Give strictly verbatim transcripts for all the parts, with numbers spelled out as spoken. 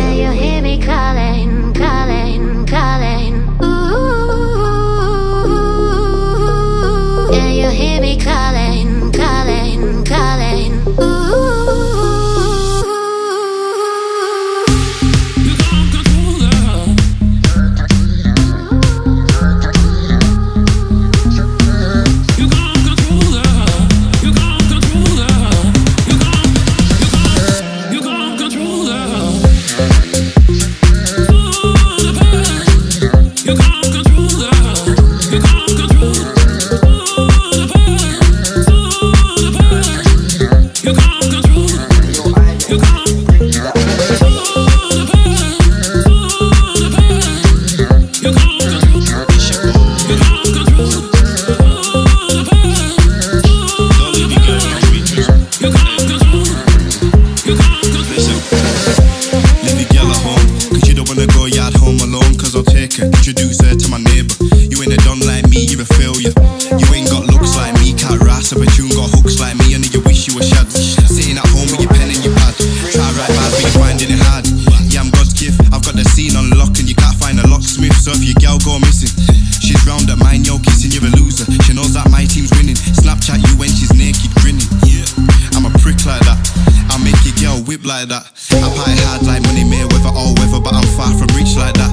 Will you hear me calling, calling, calling? Ooh, will you hear me calling, calling, calling? Ooh. Introduce her to my neighbour. You ain't a don like me, you're a failure. You ain't got looks like me, can't rasp up a tune, got hooks like me. I know you wish you were Shadz. Sitting at home with your pen and your pad, try right bad but you're finding it hard. Yeah, I'm God's gift, I've got the scene on lock, and you can't find a locksmith. So if your girl go missing, she's round at mine, yo, kissing, you're a loser. She knows that my team's winning. Snapchat you when she's naked grinning. Yeah, I'm a prick like that, I make your girl whip like that. I party hard like Money Mayweather, all weather, but I'm far from rich like that.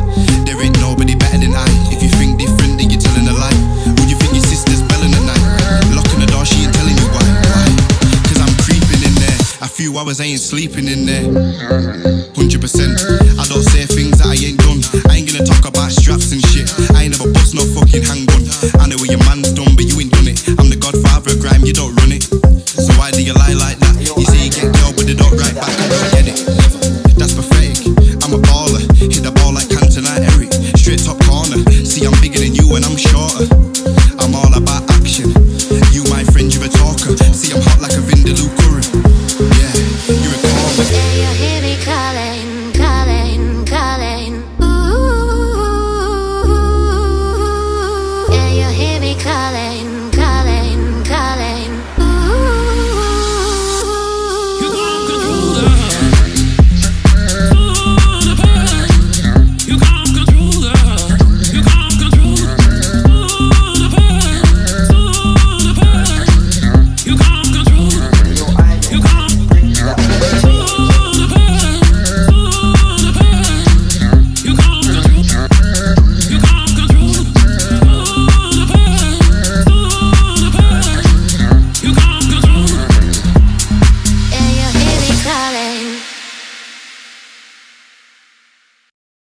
I ain't sleeping in there, one hundred percent.